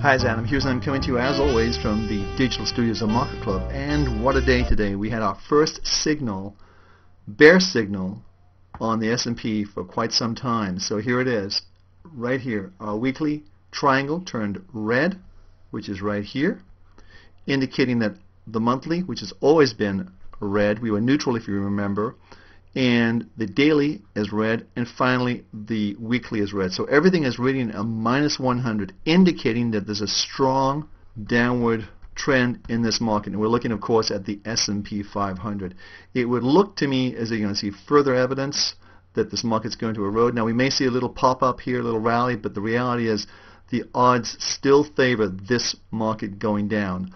Hi, it's Adam Hewison. I'm coming to you as always from the digital studios of Market Club, and what a day today. We had our first signal, bear signal, on the S&P for quite some time. So here it is, right here. Our weekly triangle turned red, which is right here, indicating that the monthly, which has always been red, we were neutral if you remember, and the daily is red, and finally the weekly is red. So everything is reading a -100, indicating that there's a strong downward trend in this market. And we're looking, of course, at the S&P 500. It would look to me as you're going to see further evidence that this market's going to erode. Now, we may see a little pop-up here, a little rally, but the reality is the odds still favor this market going down.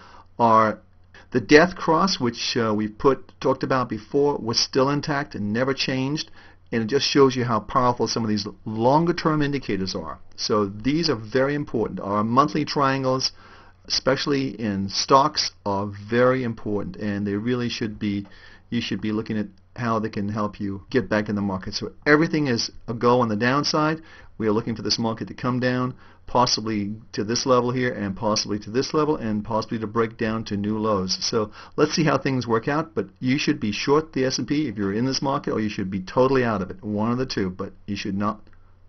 The death cross, which we've talked about before, was still intact and never changed, and it just shows you how powerful some of these longer-term indicators are. So these are very important. Our monthly triangles, especially in stocks, are very important, and they really should be. You should be looking at how they can help you get back in the market. So everything is a go on the downside. We are looking for this market to come down, possibly to this level here, and possibly to this level, and possibly to break down to new lows. So let's see how things work out, but you should be short the S&P if you're in this market, or you should be totally out of it. One of the two, but you should not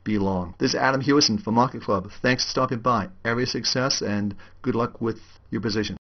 be long. This is Adam Hewison for Market Club. Thanks for stopping by. Every success and good luck with your position.